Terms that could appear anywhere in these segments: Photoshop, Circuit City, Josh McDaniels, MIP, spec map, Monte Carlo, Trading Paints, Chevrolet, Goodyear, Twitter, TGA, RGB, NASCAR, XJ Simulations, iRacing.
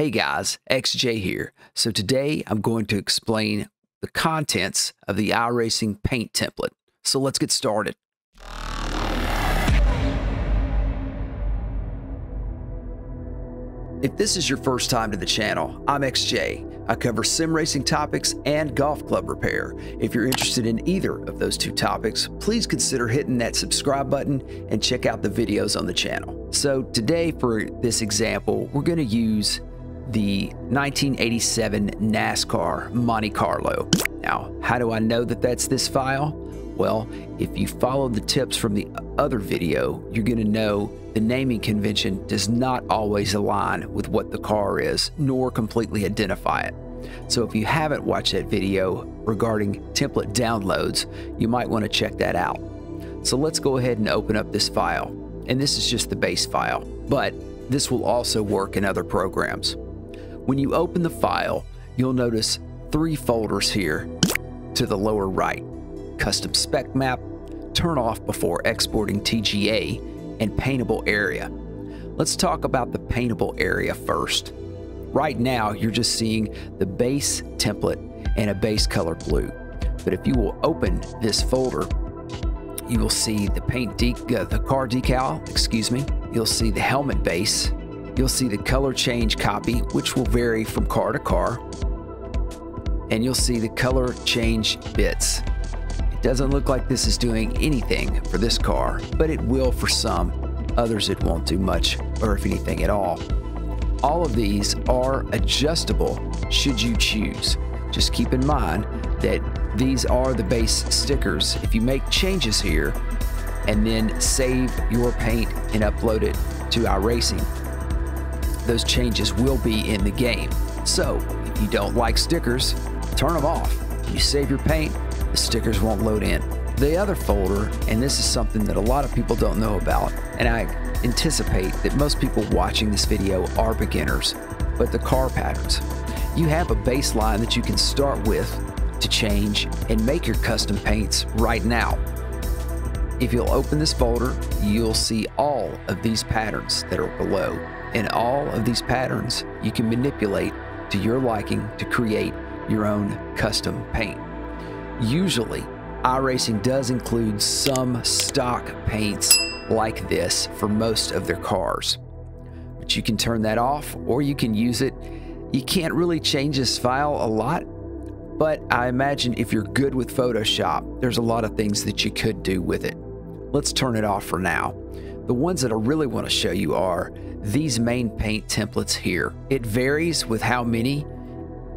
Hey guys, XJ here. So today I'm going to explain the contents of the iRacing paint template. So let's get started. If this is your first time to the channel, I'm XJ. I cover sim racing topics and golf club repair. If you're interested in either of those two topics, please consider hitting that subscribe button and check out the videos on the channel. So today for this example, we're going to use the 1987 NASCAR Monte Carlo. Now, how do I know that that's this file? Well, if you follow the tips from the other video, you're going to know the naming convention does not always align with what the car is, nor completely identify it. So if you haven't watched that video regarding template downloads, you might want to check that out. So let's go ahead and open up this file. And this is just the base file, but this will also work in other programs. When you open the file, you'll notice three folders here to the lower right: custom spec map, turn off before exporting TGA, and paintable area. Let's talk about the paintable area first. Right now, you're just seeing the base template and a base color blue. But if you will open this folder, you will see the car decal, you'll see the helmet base, you'll see the color change copy, which will vary from car to car, and you'll see the color change bits. It doesn't look like this is doing anything for this car, but it will for some. Others it won't do much, or if anything at all. All of these are adjustable should you choose. Just keep in mind that these are the base stickers. If you make changes here and then save your paint and upload it to iRacing, those changes will be in the game. So if you don't like stickers, turn them off. When you save your paint, the stickers won't load in. The other folder, and this is something that a lot of people don't know about, and I anticipate that most people watching this video are beginners, but the car patterns. You have a baseline that you can start with to change and make your custom paints right now. If you'll open this folder, you'll see all of these patterns that are below. And all of these patterns you can manipulate to your liking to create your own custom paint. Usually, iRacing does include some stock paints like this for most of their cars. But you can turn that off or you can use it. You can't really change this file a lot, but I imagine if you're good with Photoshop, there's a lot of things that you could do with it. Let's turn it off for now. The ones that I really want to show you are these main paint templates here. It varies with how many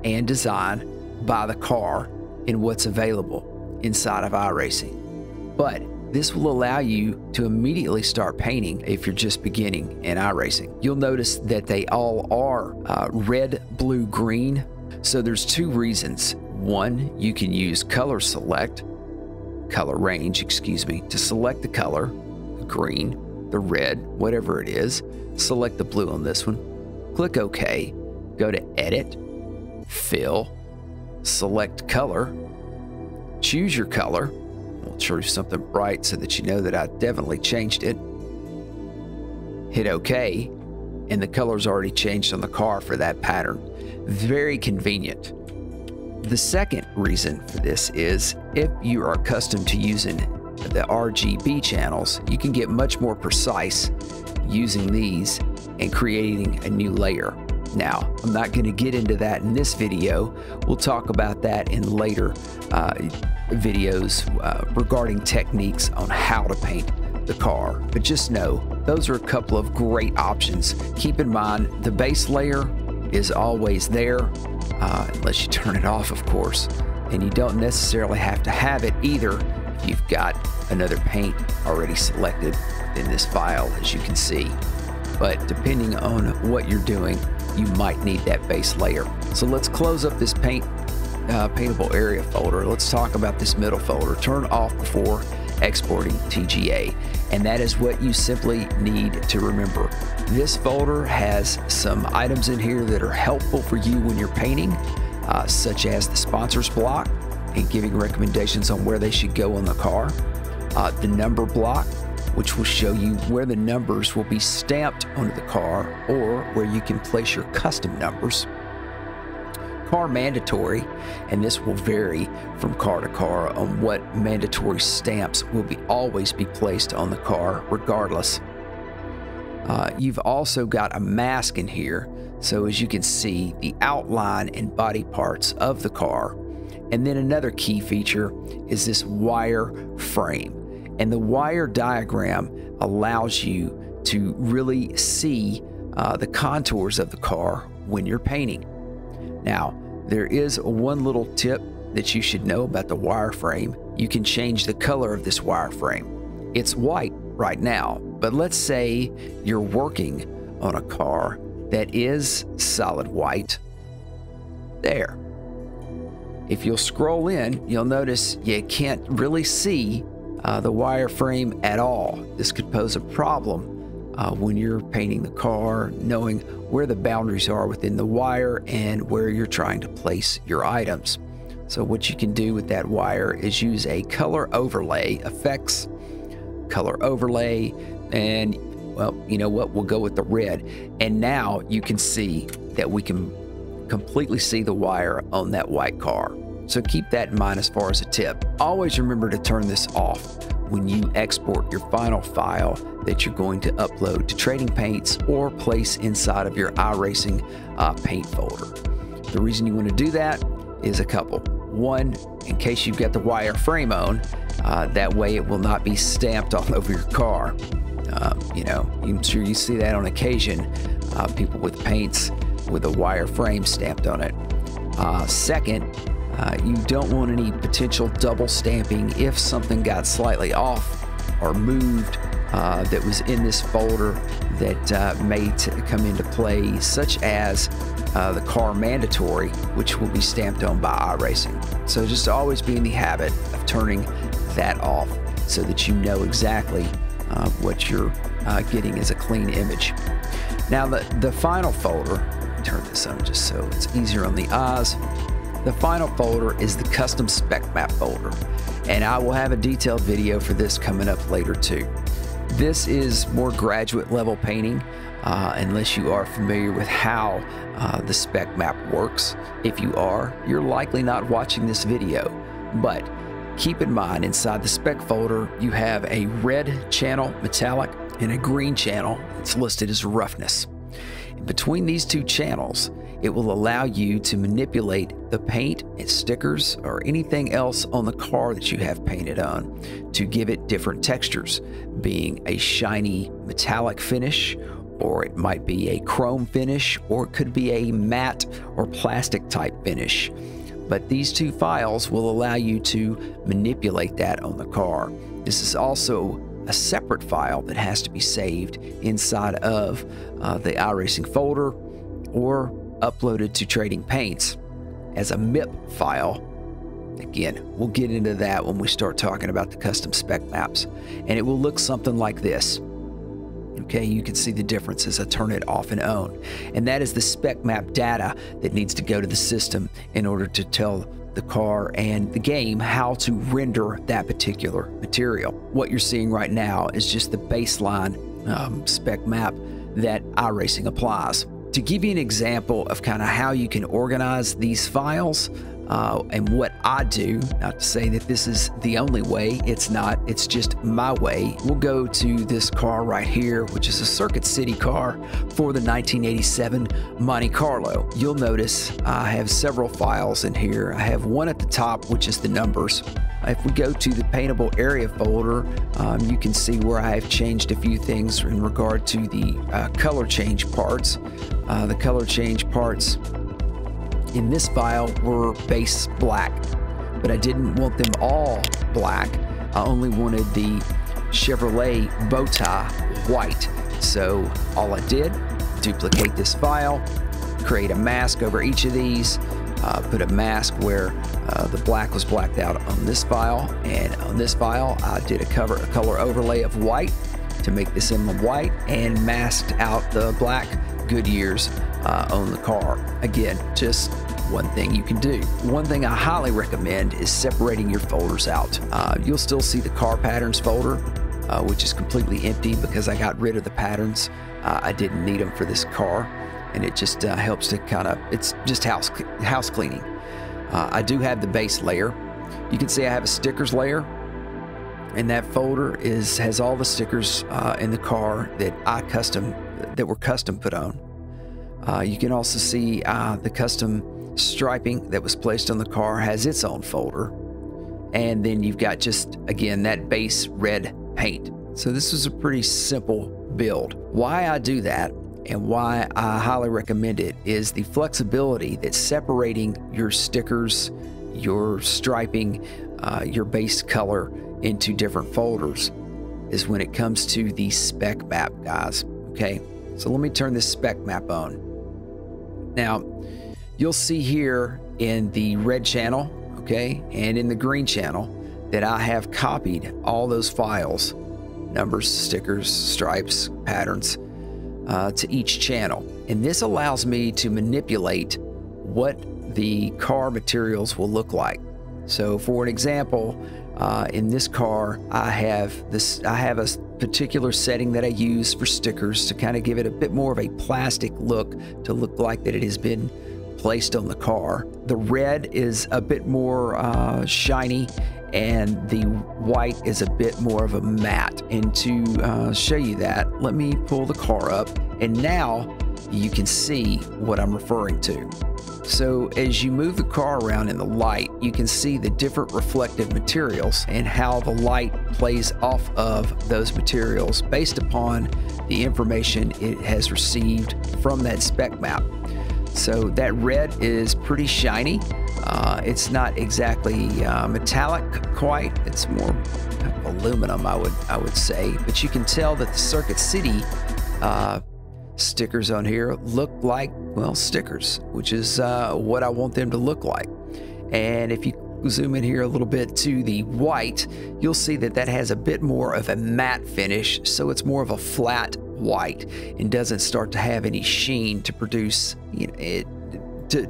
and design by the car and what's available inside of iRacing. But this will allow you to immediately start painting if you're just beginning in iRacing. You'll notice that they all are red, blue, green. So there's two reasons. One, you can use color range, to select the color, the green, the red, whatever it is. Select the blue on this one. Click OK. Go to Edit, Fill, Select Color, choose your color. We'll choose something bright so that you know that I definitely changed it. Hit OK, and the color's already changed on the car for that pattern. Very convenient. The second reason for this is if you are accustomed to using the RGB channels, you can get much more precise using these and creating a new layer. Now, I'm not going to get into that in this video. We'll talk about that in later videos regarding techniques on how to paint the car. But just know, those are a couple of great options. Keep in mind, the base layer is always there, unless you turn it off, of course. And you don't necessarily have to have it either if you've got another paint already selected in this file, as you can see. But depending on what you're doing, you might need that base layer. So let's close up this paintable area folder. Let's talk about this middle folder. Turn off before exporting TGA. And that is what you simply need to remember. This folder has some items in here that are helpful for you when you're painting, such as the sponsors block and giving recommendations on where they should go on the car, the number block, which will show you where the numbers will be stamped onto the car or where you can place your custom numbers. Car mandatory, and this will vary from car to car on what mandatory stamps will always be placed on the car regardless. You've also got a mask in here, so as you can see the outline and body parts of the car. And then another key feature is this wire frame, and the wire diagram allows you to really see the contours of the car when you're painting. Now, there is one little tip that you should know about the wireframe. You can change the color of this wireframe. It's white right now, but let's say you're working on a car that is solid white. There. If you'll scroll in, you'll notice you can't really see the wireframe at all. This could pose a problem when you're painting the car, knowing where the boundaries are within the wire and where you're trying to place your items. So what you can do with that wire is use a color overlay effects, color overlay, and well, you know what, we'll go with the red. And now you can see that we can completely see the wire on that white car. So keep that in mind as far as a tip. Always remember to turn this off when you export your final file that you're going to upload to Trading Paints or place inside of your iRacing paint folder. The reason you want to do that is a couple. One, in case you've got the wireframe on, that way it will not be stamped all over your car. You know, I'm sure you see that on occasion, people with paints with a wireframe stamped on it. Second, you don't want any potential double stamping if something got slightly off or moved that was in this folder that may come into play, such as the car mandatory, which will be stamped on by iRacing. So just always be in the habit of turning that off so that you know exactly what you're getting as a clean image. Now the final folder, turn this on just so it's easier on the eyes. The final folder is the custom spec map folder, and I will have a detailed video for this coming up later too. This is more graduate level painting, unless you are familiar with how the spec map works. If you are, you're likely not watching this video, but keep in mind inside the spec folder you have a red channel metallic and a green channel. It's listed as roughness. Between these two channels, it will allow you to manipulate the paint and stickers or anything else on the car that you have painted on to give it different textures, being a shiny metallic finish, or it might be a chrome finish, or it could be a matte or plastic type finish. But these two files will allow you to manipulate that on the car. This is also a separate file that has to be saved inside of the iRacing folder or uploaded to Trading Paints as a MIP file. Again, we'll get into that when we start talking about the custom spec maps, and it will look something like this. Okay, you can see the difference as I turn it off and on, and that is the spec map data that needs to go to the system in order to tell the car and the game how to render that particular material. What you're seeing right now is just the baseline spec map that iRacing applies. To give you an example of kind of how you can organize these files and what I do, not to say that this is the only way, it's not, it's just my way. We'll go to this car right here, which is a Circuit City car for the 1987 Monte Carlo. You'll notice I have several files in here. I have one at the top, which is the numbers. If we go to the paintable area folder, you can see where I have changed a few things in regard to the color change parts. The color change parts in this file were base black, but I didn't want them all black. I only wanted the Chevrolet bow tie white. So all I did, duplicate this file, create a mask over each of these, put a mask where the black was blacked out on this file, and on this file I did a color overlay of white to make this emblem white and masked out the black Goodyears on the car. Again, just one thing you can do. One thing I highly recommend is separating your folders out. You'll still see the car patterns folder which is completely empty because I got rid of the patterns. I didn't need them for this car, and it just helps to kind of, it's just house cleaning. I do have the base layer. You can see I have a stickers layer, and that folder has all the stickers in the car that were custom put on. You can also see the custom striping that was placed on the car has its own folder. And then you've got just, again, that base red paint. So this was a pretty simple build. Why I do that and why I highly recommend it is the flexibility that's separating your stickers, your striping, your base color into different folders is when it comes to the spec map, guys. Okay, so let me turn this spec map on. Now, you'll see here in the red channel, okay, and in the green channel that I have copied all those files, numbers, stickers, stripes, patterns, to each channel. And this allows me to manipulate what the car materials will look like. So for an example, in this car, I have a particular setting that I use for stickers to kind of give it a bit more of a plastic look, to look like that it has been placed on the car. The red is a bit more shiny, and the white is a bit more of a matte. And to show you that, let me pull the car up, and now you can see what I'm referring to. So as you move the car around in the light, you can see the different reflective materials and how the light plays off of those materials based upon the information it has received from that spec map. So that red is pretty shiny. It's not exactly metallic quite. It's more aluminum, I would say. But you can tell that the Circuit City stickers on here look like, well, stickers, which is what I want them to look like. And if you zoom in here a little bit to the white, you'll see that that has a bit more of a matte finish. So it's more of a flat white and doesn't start to have any sheen to produce, you know, it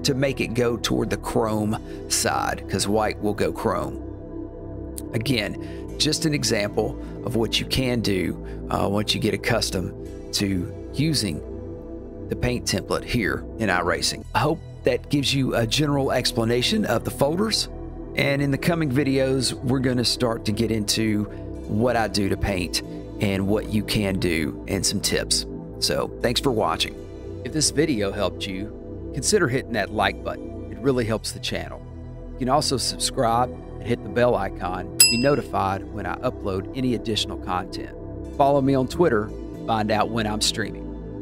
to make it go toward the chrome side, because white will go chrome. Again, just an example of what you can do once you get accustomed to using the paint template here in iRacing. I hope that gives you a general explanation of the folders, and in the coming videos we're going to start to get into what I do to paint and what you can do and some tips. So thanks for watching. If this video helped you, consider hitting that like button. It really helps the channel. You can also subscribe and hit the bell icon to be notified when I upload any additional content. Follow me on Twitter to find out when I'm streaming.